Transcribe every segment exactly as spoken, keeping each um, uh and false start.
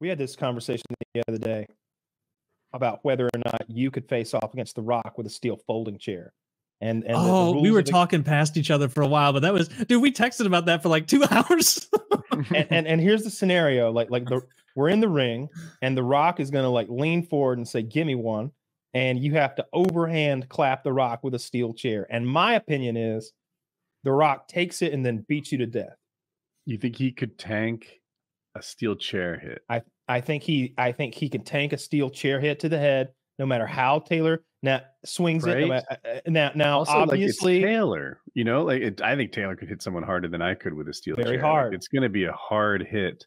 We had this conversation the other day about whether or not you could face off against The Rock with a steel folding chair. And, and oh, the, the we were the, talking past each other for a while, but that was, dude, we texted about that for like two hours. and, and and here's the scenario: like like the we're in the ring, and The Rock is gonna like lean forward and say, "Give me one," and you have to overhand clap The Rock with a steel chair. And my opinion is, The Rock takes it and then beats you to death. You think he could tank a steel chair hit? I I think he I think he can tank a steel chair hit to the head, no matter how Taylor. Now swings right? it now. Now also, obviously, like, it's Taylor, you know, like it, I think Taylor could hit someone harder than I could with a steel very chair. Very hard. Like, it's going to be a hard hit.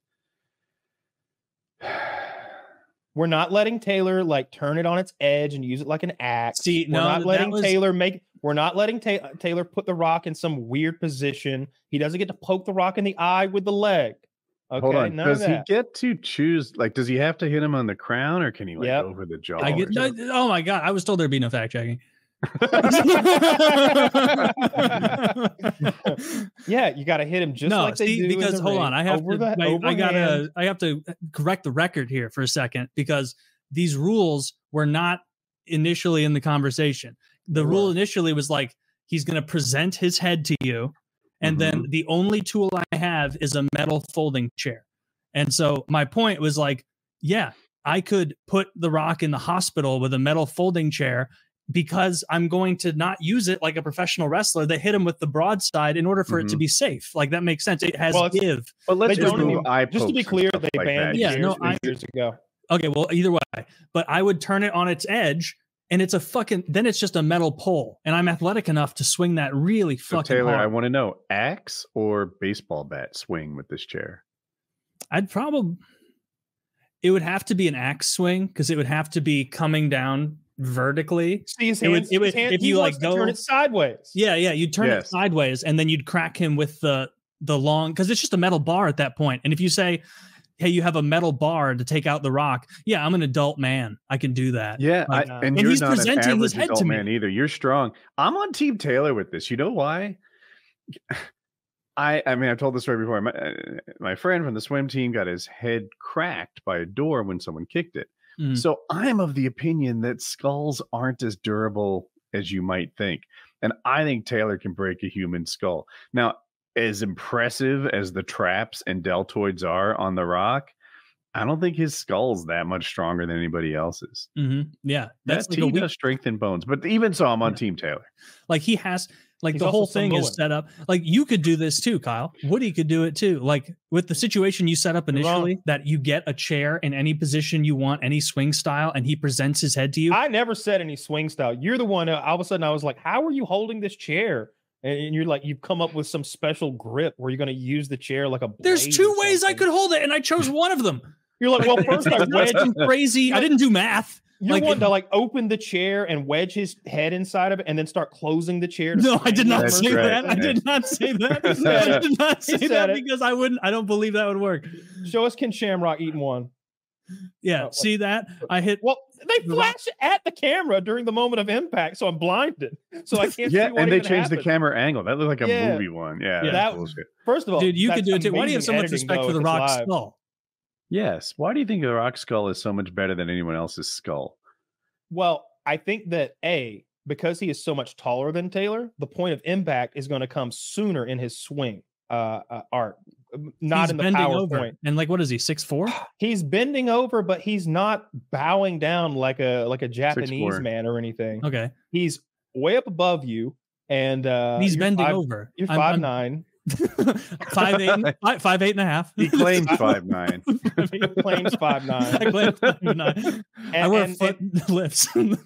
We're not letting Taylor like turn it on its edge and use it like an axe. See, we're no, not letting was... Taylor make. We're not letting ta Taylor put The Rock in some weird position. He doesn't get to poke The Rock in the eye with the leg. Okay, hold on. Does he get to choose? Like, does he have to hit him on the crown, or can he like yep. over the jaw? I get, no, oh my god! I was told there'd be no fact checking. Yeah, you got to hit him just no, like they see, do because in the hold ring. On, I have over to. The, I, I gotta. I have to correct the record here for a second because these rules were not initially in the conversation. The right. rule initially was like he's going to present his head to you. And mm-hmm. then the only tool I have is a metal folding chair. And so my point was like, yeah, I could put The Rock in the hospital with a metal folding chair because I'm going to not use it like a professional wrestler. They hit him with the broadside in order for mm-hmm. it to be safe. Like that makes sense. It has well, give. But let's just, do eye just to be clear, they like banned yeah, years, no, I, years ago. Okay, well, either way. But I would turn it on its edge. And it's a fucking, then it's just a metal pole. And I'm athletic enough to swing that really fucking so Taylor, hard. I want to know, axe or baseball bat swing with this chair? I'd probably, it would have to be an axe swing because it would have to be coming down vertically. See his hands, it would, it would, his hand, if you like go, turn it sideways. Yeah, yeah, you'd turn yes. it sideways and then you'd crack him with the, the long, because it's just a metal bar at that point. And if you say, hey, you have a metal bar to take out The Rock. Yeah, I'm an adult man. I can do that. Yeah, like, I, and, and you're he's not presenting an his head adult to me. Man either. You're strong. I'm on Team Taylor with this. You know why? I I mean, I've told this story before. My, my friend from the swim team got his head cracked by a door when someone kicked it. Mm. So I'm of the opinion that skulls aren't as durable as you might think. And I think Taylor can break a human skull. Now, as impressive as the traps and deltoids are on The Rock, I don't think his skull's that much stronger than anybody else's. Mm-hmm. Yeah. That's that like team does strength and bones, but even so, I'm on yeah. Team Taylor. Like he has, like He's the whole thing is set up. Like you could do this too, Kyle. Woody could do it too. Like with the situation you set up initially that you get a chair in any position you want, any swing style, and he presents his head to you. I never said any swing style. You're the one, uh, all of a sudden I was like, how are you holding this chair? And you're like, you've come up with some special grip where you're going to use the chair like a blade. There's two ways I could hold it, and I chose one of them. You're like, well, first I wedged him crazy. I didn't do math. You like, wanted to like open the chair and wedge his head inside of it and then start closing the chair. No, I did not say that. I did not say that. I did not say that because I wouldn't, I don't believe that would work. Show us Ken Shamrock eating one. Yeah, oh, see that? I hit. Well, they flash at the camera during the moment of impact, so I'm blinded. So I can't yeah, see what and they changed happened. The camera angle. That looked like a yeah. movie one. Yeah, yeah. That was first of all, dude, you could do it too. Why do you have so much respect for The Rock's live. Skull? Yes. Why do you think The Rock's skull is so much better than anyone else's skull? Well, I think that A, because he is so much taller than Taylor, the point of impact is going to come sooner in his swing uh, uh, art. Not he's in the PowerPoint. And like, what is he? six foot four? He's bending over, but he's not bowing down like a like a Japanese man or anything. Okay, he's way up above you, and uh, he's bending five, over. You're five I'm, nine, five eight, five, five eight and a half. He claims five nine. He claims five nine. I claim five nine. And, I wear and, foot and, lifts. And,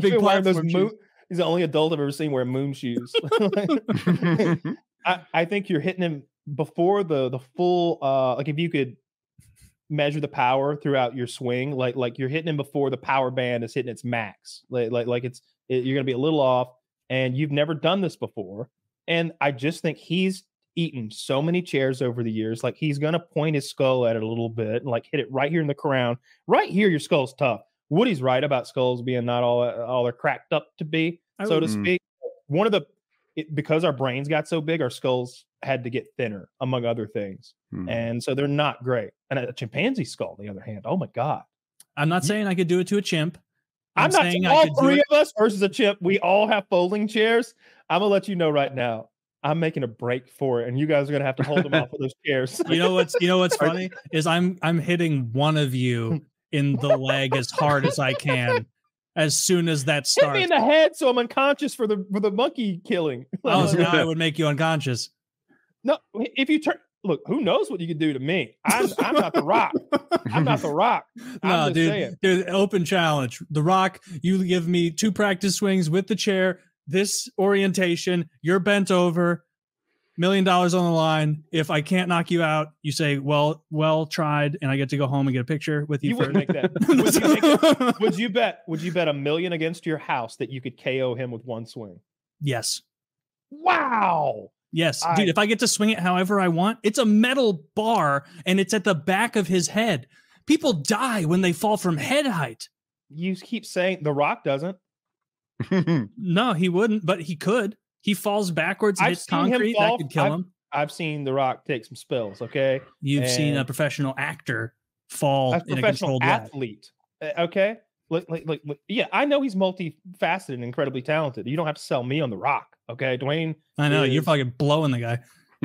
big those moon, he's the only adult I've ever seen wear moon shoes. I, I think you're hitting him before the the full uh like if you could measure the power throughout your swing, like like you're hitting him before the power band is hitting its max. Like like like it's it, you're gonna be a little off, and you've never done this before. And I just think he's eaten so many chairs over the years. Like he's gonna point his skull at it a little bit and like hit it right here in the crown. Right here, your skull's tough. Woody's right about skulls being not all all they're cracked up to be, so to speak. One of the it, because our brains got so big, our skulls had to get thinner, among other things. Hmm. And so they're not great. And a chimpanzee skull, on the other hand, oh my God. I'm not saying I could do it to a chimp. I'm, I'm not saying all I could three do of us versus a chimp. We all have folding chairs. I'm going to let you know right now. I'm making a break for it, and you guys are gonna have to hold them off with those chairs. You know what's you know what's funny is I'm I'm hitting one of you in the leg as hard as I can as soon as that starts. Hit me in the head, so I'm unconscious for the for the monkey killing. Oh, so now I would make you unconscious. No, if you turn look, who knows what you could do to me? I'm I'm not the Rock. I'm not the Rock. I'm no, just dude, saying. Dude, open challenge. The Rock, you give me two practice swings with the chair. This orientation, you're bent over, million dollars on the line. If I can't knock you out, you say, well, well tried, and I get to go home and get a picture with you. You wouldn't make that. Would you make that? Would you bet, would you bet a million against your house that you could K O him with one swing? Yes. Wow. Yes. I, Dude, if I get to swing it however I want, it's a metal bar, and it's at the back of his head. People die when they fall from head height. You keep saying The Rock doesn't. No, he wouldn't, but he could. He falls backwards and hits concrete. That could kill I've, him. I've seen The Rock take some spills, okay? You've and seen a professional actor fall a in a controlled athlete. Way. Okay? Look, look, look, look. Yeah, I know he's multifaceted and incredibly talented. You don't have to sell me on The Rock, okay? Dwayne. I know. Is, you're fucking blowing the guy.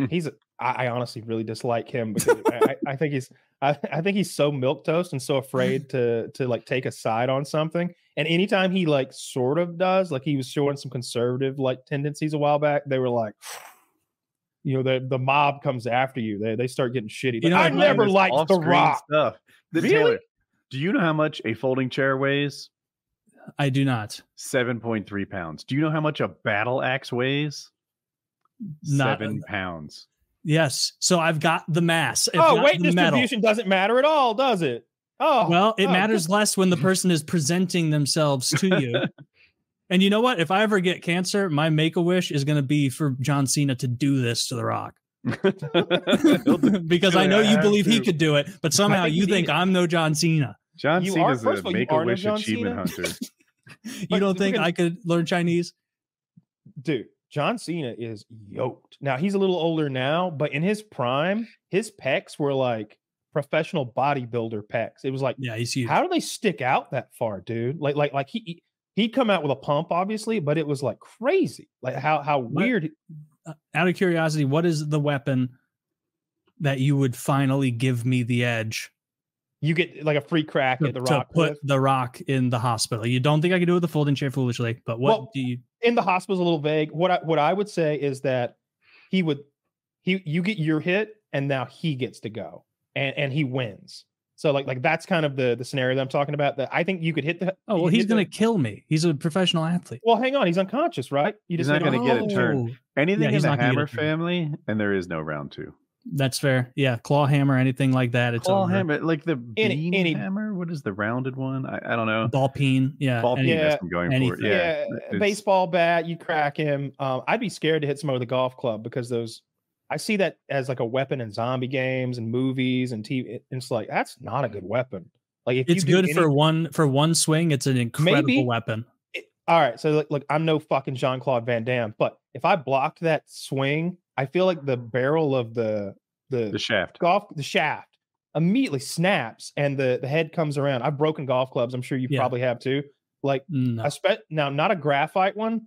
He's a, I, I honestly really dislike him because I, I think he's I, I think he's so milquetoast and so afraid to to like take a side on something. And anytime he like sort of does, like he was showing some conservative like tendencies a while back, they were like, you know, the the mob comes after you. They they start getting shitty. You know, I never liked The Rock. Stuff. The really? Taylor, do you know how much a folding chair weighs? I do not. seven point three pounds. Do you know how much a battle axe weighs? Not Seven a, pounds. Yes. So I've got the mass. If oh, weight distribution metal. Doesn't matter at all, does it? Oh, well, it oh, matters good. Less when the person is presenting themselves to you. And you know what? If I ever get cancer, my make-a-wish is going to be for John Cena to do this to The Rock. Because I know you believe he could do it, but somehow you think I'm no John Cena. John Cena is a make-a-wish achievement hunter. You don't think I could learn Chinese? Dude, John Cena is yoked. Now, he's a little older now, but in his prime, his pecs were like professional bodybuilder pecs. It was like, yeah, he's huge. How do they stick out that far, dude? Like, like, like he he'd come out with a pump, obviously, but it was like crazy. Like how how what, weird. Uh, out of curiosity, what is the weapon that you would finally give me the edge? You get like a free crack to, at the rock. To put with. The Rock in the hospital. You don't think I could do it with the folding chair, foolishly? But what well, do you? In the hospital is a little vague. What I what I would say is that he would he you get your hit and now he gets to go. And, and he wins. So like like that's kind of the the scenario that I'm talking about. That I think you could hit the oh well he's gonna the, kill me. He's a professional athlete. Well, hang on, he's unconscious, right? You just he's not gonna oh. get a turn. Anything yeah, in the Hammer family, and there is no round two. That's fair. Yeah, claw hammer, anything like that. It's claw over. Hammer, like the bean any, any, hammer. What is the rounded one? I, I don't know. Ball peen. Yeah, ball peen. That's been going anything. For it. Yeah, yeah baseball bat. You crack him. Um, I'd be scared to hit someone with a golf club because those. I see that as like a weapon in zombie games and movies and T V. It's like, that's not a good weapon. Like if it's you good any, for one, for one swing. It's an incredible maybe, weapon. It, all right. So look, look, I'm no fucking Jean-Claude Van Damme, but if I blocked that swing, I feel like the barrel of the, the, the shaft golf, the shaft immediately snaps and the, the head comes around. I've broken golf clubs. I'm sure you yeah. probably have too. Like no. I spent now, not a graphite one.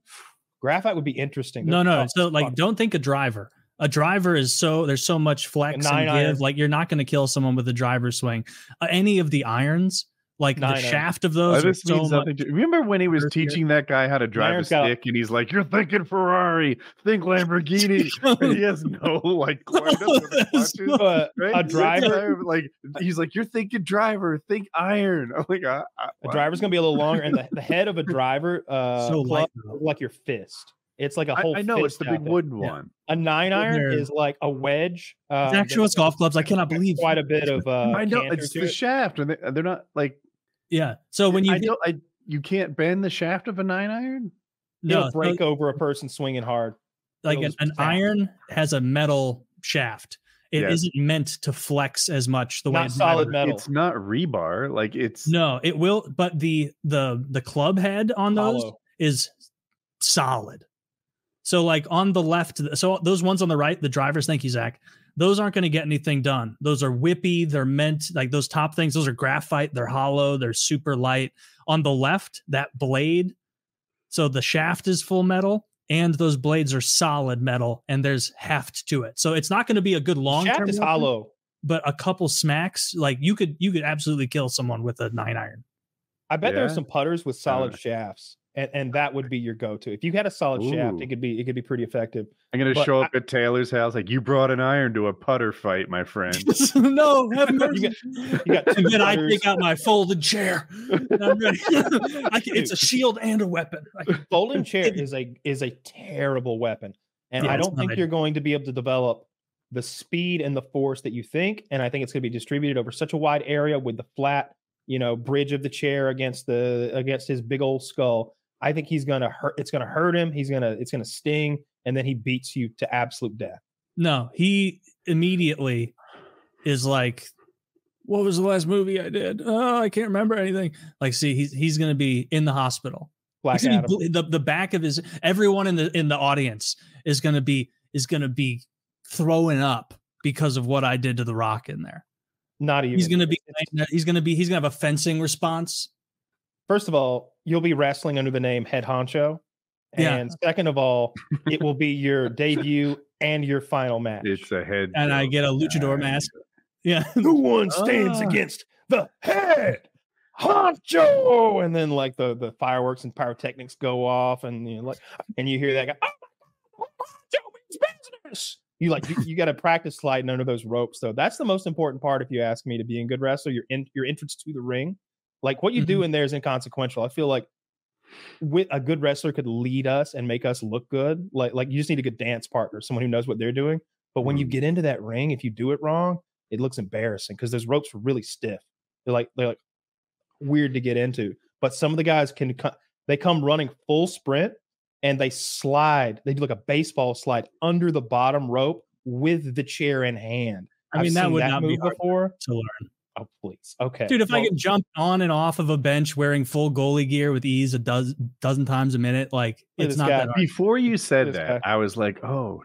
Graphite would be interesting. No, no. So like, fun. Don't think a driver. A driver is so there's so much flex and give. Iron. Like you're not going to kill someone with a driver swing. Uh, any of the irons, like nine the iron. Shaft of those. Oh, so much to, remember when he was teaching that guy how to drive Iron's a stick, and he's like, "You're thinking Ferrari, think Lamborghini." And he has no like. Watches, right? A driver, like he's like, "You're thinking driver, think iron." I'm like, I, I, a driver's gonna be a little longer, and the, the head of a driver, uh, so club, like your fist. It's like a whole. I, I know it's the big wooden one. Yeah. A nine iron is like a wedge. Um, it's actually what's golf clubs. I cannot believe quite a bit of. Uh, I know it's the it. Shaft, and they, they're not like. Yeah. So when you I, hit, I you can't bend the shaft of a nine iron. No, it'll break so, over a person swinging hard. Like an, an iron has a metal shaft. It yes. isn't meant to flex as much the not way it's solid metal. metal. It's not rebar. Like it's no, it will. But the the the club head on those Hollow. Is solid. So like on the left, so those ones on the right, the drivers, thank you, Zach, those aren't going to get anything done. Those are whippy. They're meant like those top things. Those are graphite. They're hollow. They're super light. On the left, that blade. So the shaft is full metal and those blades are solid metal and there's heft to it. So it's not going to be a good long-term shaft is weapon, hollow, but a couple smacks, like you could, you could absolutely kill someone with a nine iron. I bet yeah. there are some putters with solid uh, shafts. And, and that would be your go-to. If you had a solid Ooh. shaft, it could be it could be pretty effective. I'm gonna but show up I, at Taylor's house like you brought an iron to a putter fight, my friend. No, have mercy. You got, you got two and then I take out my folding chair. I'm ready. I can, it's a shield and a weapon. Can, folding chair it, is a is a terrible weapon, and yeah, I don't think you're going to be able to develop the speed and the force that you think. And I think it's going to be distributed over such a wide area with the flat, you know, bridge of the chair against the against his big old skull. I think he's gonna hurt. It's gonna hurt him. He's gonna. It's gonna sting, and then he beats you to absolute death. No, he immediately is like, "What was the last movie I did? Oh, I can't remember anything." Like, see, he's he's gonna be in the hospital. Black Adam. Be, the the back of his. Everyone in the in the audience is gonna be is gonna be throwing up because of what I did to The Rock in there. Not even. He's gonna be. He's gonna be. He's gonna have a fencing response. First of all, you'll be wrestling under the name Head Honcho. And yeah. second of all, it will be your debut and your final match. It's a head. And I get a luchador guy. mask. Yeah. Who one stands ah. against the Head Honcho? And then like the, the fireworks and pyrotechnics go off and you know, like, and you hear that guy, oh, Honcho means business. You like you, you got to practice sliding under those ropes. So that's the most important part, if you ask me, to being a good wrestler, your in, your entrance to the ring. Like what you do in there is inconsequential. I feel like with a good wrestler could lead us and make us look good. Like, like you just need a good dance partner, someone who knows what they're doing. But when you get into that ring, if you do it wrong, it looks embarrassing because those ropes are really stiff. They're like, they're like weird to get into. But some of the guys can, they come running full sprint and they slide. They do like a baseball slide under the bottom rope with the chair in hand. I mean, I've that would that not be hard before. to learn. Oh, please. Okay. Dude, if well, I could jump on and off of a bench wearing full goalie gear with ease a dozen, dozen times a minute, like it's not that hard. Before you said that, I was like, oh,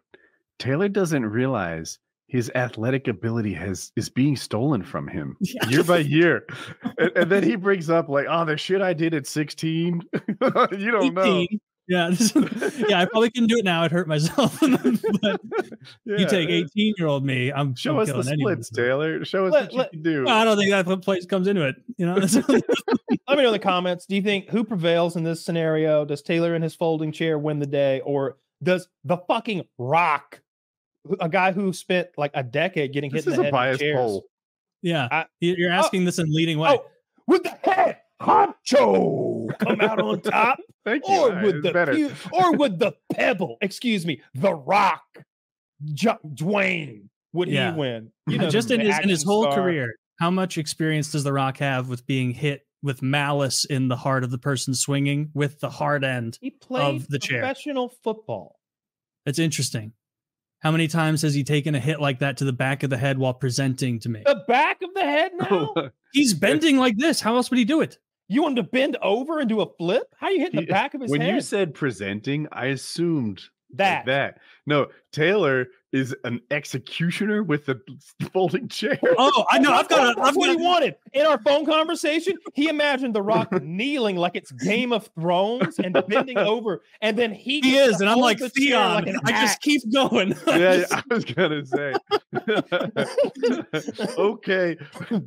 Taylor doesn't realize his athletic ability has is being stolen from him yeah. year by year. and, and then he brings up like, oh, the shit I did at sixteen. You don't eighteen. Know. Yeah, this is, yeah, I probably couldn't do it now. I'd hurt myself. But yeah. You take eighteen-year-old me. I'm show I'm us the splits, Taylor. Show us let, what let, you can do. Well, I don't think that place comes into it. You know. Let me know in the comments. Do you think who prevails in this scenario? Does Taylor in his folding chair win the day, or does the fucking Rock, a guy who spent like a decade getting this hit in the head with chairs? Poll. Yeah, I, you're asking oh, this in leading way. Oh, with the head. Honcho come out on top, Thank you, or would the or would the pebble? Excuse me, The Rock, jo Dwayne. Would yeah. he win? You know, just in his in his whole star. career, how much experience does The Rock have with being hit with malice in the heart of the person swinging with the hard end he played of the chair? Professional football. That's interesting. How many times has he taken a hit like that to the back of the head while presenting to me? The back of the head now? He's bending like this. How else would he do it? You want him to bend over and do a flip? How are you hitting he, the back of his when head? When you said presenting, I assumed that. Like that. No, Taylor is an executioner with the folding chair. Oh, I know. I've got. A, I've That's got what a... he wanted in our phone conversation. He imagined The Rock kneeling like it's Game of Thrones and bending over, and then he he is, and I'm like Theon. Like I axe. just keep going. Yeah, I was gonna say. Okay,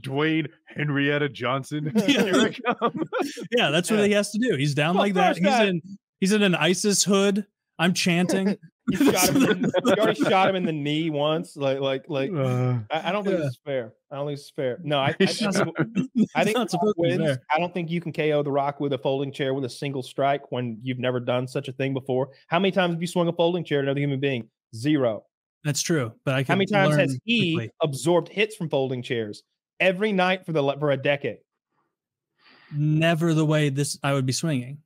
Dwayne Henrietta Johnson. Yeah, Here I come. Yeah that's what yeah. he has to do. He's down well, like that. He's God. in. He's in an ISIS hood. I'm chanting. You shot him in, you already shot him in the knee once. Like, like, like. Uh, I, I don't think yeah. it's fair. I don't think it's fair. No, I, I, I think wins. I don't think you can K O The Rock with a folding chair with a single strike when you've never done such a thing before. How many times have you swung a folding chair at another human being? Zero. That's true. But I can. How many times has he quickly. absorbed hits from folding chairs every night for the for a decade? Never the way this I would be swinging.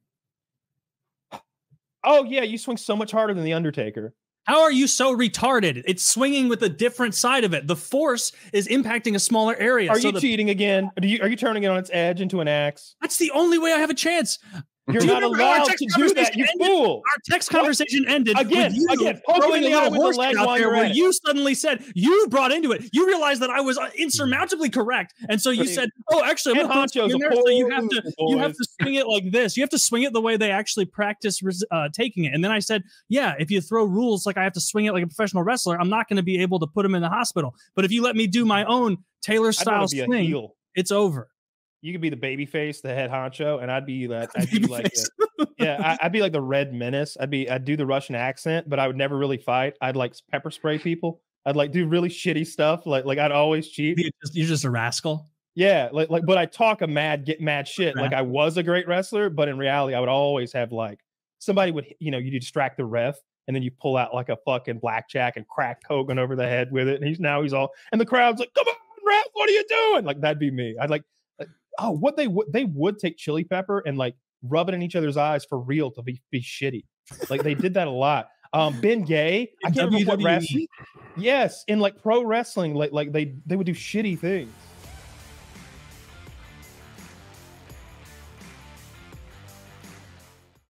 Oh, yeah, you swing so much harder than The Undertaker. How are you so retarded? It's swinging with a different side of it. The force is impacting a smaller area. Are so you cheating again? Are you, are you turning it on its edge into an axe? That's the only way I have a chance. You're do not you allowed to do that, you ended, fool. Our text conversation ended again, with you again, throwing the little horse leg out there where you suddenly said, you brought into it. You realized that I was insurmountably correct. And so you pretty said, oh, actually, I'm going to put in there, so you have to, you have to swing it like this. You have to swing it the way they actually practice uh, taking it. And then I said, yeah, if you throw rules like I have to swing it like a professional wrestler, I'm not going to be able to put them in the hospital. But if you let me do my own Taylor-style swing, it's over. You could be the baby face, the head honcho, and I'd be that. I'd be like, a, yeah, I'd be like the Red Menace. I'd be, I'd do the Russian accent, but I would never really fight. I'd like pepper spray people. I'd like do really shitty stuff. Like, like I'd always cheat. You're just, you're just a rascal. Yeah, like, like, but I talk a mad, get mad shit. Like I was a great wrestler, but in reality, I would always have like somebody would, you know, you distract the ref, and then you pull out like a fucking blackjack and crack Hogan over the head with it, and he's now he's all, and the crowd's like, come on, ref, what are you doing? Like that'd be me. I'd like. Oh, what they would they would take chili pepper and like rub it in each other's eyes for real to be, be shitty. Like they did that a lot. Um, Ben Gay, I can't remember what wrestling. Yes, in like pro wrestling, like like they they would do shitty things.